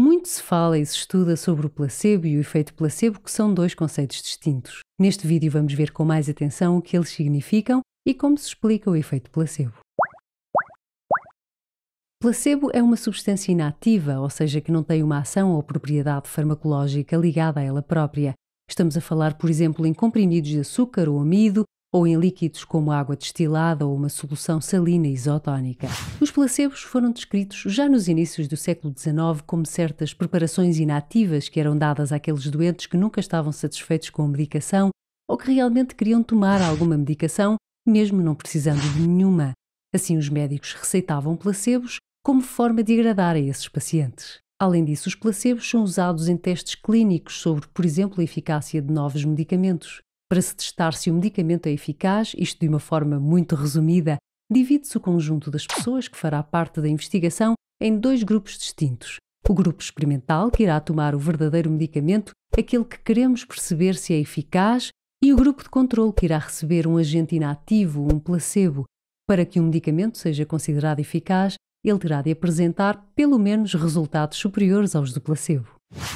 Muito se fala e se estuda sobre o placebo e o efeito placebo, que são dois conceitos distintos. Neste vídeo vamos ver com mais atenção o que eles significam e como se explica o efeito placebo. Placebo é uma substância inativa, ou seja, que não tem uma ação ou propriedade farmacológica ligada a ela própria. Estamos a falar, por exemplo, em comprimidos de açúcar ou amido, ou em líquidos como água destilada ou uma solução salina isotónica. Os placebos foram descritos já nos inícios do século XIX como certas preparações inativas que eram dadas àqueles doentes que nunca estavam satisfeitos com a medicação ou que realmente queriam tomar alguma medicação, mesmo não precisando de nenhuma. Assim, os médicos receitavam placebos como forma de agradar a esses pacientes. Além disso, os placebos são usados em testes clínicos sobre, por exemplo, a eficácia de novos medicamentos. Para se testar se o medicamento é eficaz, isto de uma forma muito resumida, divide-se o conjunto das pessoas que fará parte da investigação em dois grupos distintos. O grupo experimental, que irá tomar o verdadeiro medicamento, aquele que queremos perceber se é eficaz, e o grupo de controle, que irá receber um agente inativo, um placebo. Para que um medicamento seja considerado eficaz, ele terá de apresentar, pelo menos, resultados superiores aos do placebo.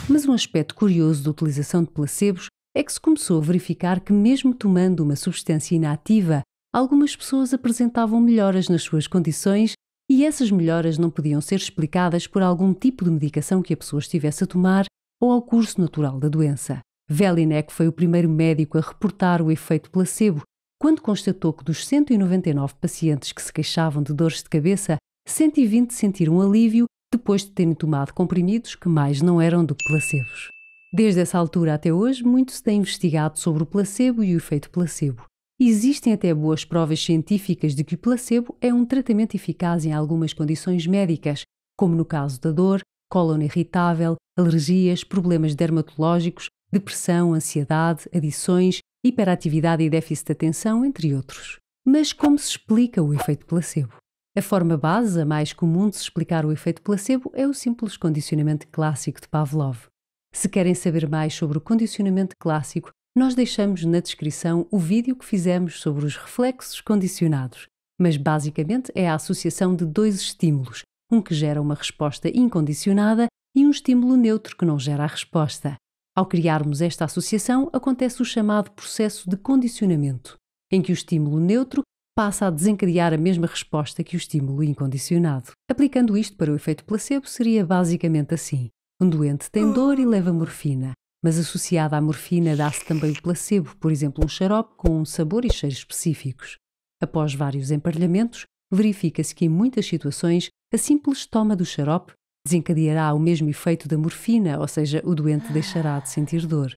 Mas um aspecto curioso da utilização de placebos é que se começou a verificar que, mesmo tomando uma substância inativa, algumas pessoas apresentavam melhoras nas suas condições e essas melhoras não podiam ser explicadas por algum tipo de medicação que a pessoa estivesse a tomar ou ao curso natural da doença. Vellinek foi o primeiro médico a reportar o efeito placebo, quando constatou que dos 199 pacientes que se queixavam de dores de cabeça, 120 sentiram alívio depois de terem tomado comprimidos que mais não eram do que placebos. Desde essa altura até hoje, muito se tem investigado sobre o placebo e o efeito placebo. Existem até boas provas científicas de que o placebo é um tratamento eficaz em algumas condições médicas, como no caso da dor, cólon irritável, alergias, problemas dermatológicos, depressão, ansiedade, adições, hiperatividade e déficit de atenção, entre outros. Mas como se explica o efeito placebo? A forma base, a mais comum de se explicar o efeito placebo, é o simples condicionamento clássico de Pavlov. Se querem saber mais sobre o condicionamento clássico, nós deixamos na descrição o vídeo que fizemos sobre os reflexos condicionados, mas basicamente é a associação de dois estímulos, um que gera uma resposta incondicionada e um estímulo neutro que não gera a resposta. Ao criarmos esta associação, acontece o chamado processo de condicionamento, em que o estímulo neutro passa a desencadear a mesma resposta que o estímulo incondicionado. Aplicando isto para o efeito placebo seria basicamente assim. Um doente tem dor e leva morfina, mas associada à morfina dá-se também o placebo, por exemplo um xarope com um sabor e cheiro específicos. Após vários emparelhamentos, verifica-se que em muitas situações a simples toma do xarope desencadeará o mesmo efeito da morfina, ou seja, o doente deixará de sentir dor.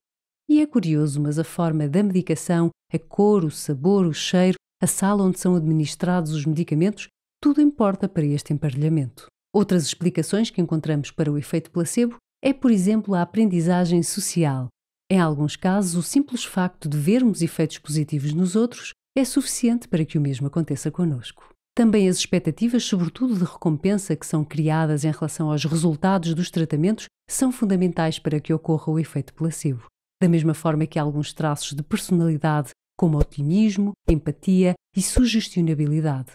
E é curioso, mas a forma da medicação, a cor, o sabor, o cheiro, a sala onde são administrados os medicamentos, tudo importa para este emparelhamento. Outras explicações que encontramos para o efeito placebo é, por exemplo, a aprendizagem social. Em alguns casos, o simples facto de vermos efeitos positivos nos outros é suficiente para que o mesmo aconteça connosco. Também as expectativas, sobretudo de recompensa, que são criadas em relação aos resultados dos tratamentos, são fundamentais para que ocorra o efeito placebo. Da mesma forma que alguns traços de personalidade, como otimismo, empatia e sugestionabilidade.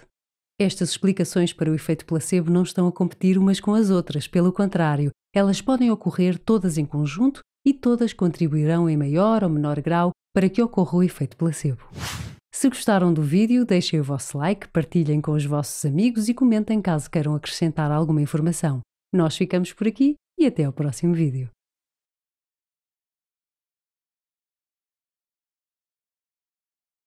Estas explicações para o efeito placebo não estão a competir umas com as outras, pelo contrário, elas podem ocorrer todas em conjunto e todas contribuirão em maior ou menor grau para que ocorra o efeito placebo. Se gostaram do vídeo, deixem o vosso like, partilhem com os vossos amigos e comentem caso queiram acrescentar alguma informação. Nós ficamos por aqui e até ao próximo vídeo.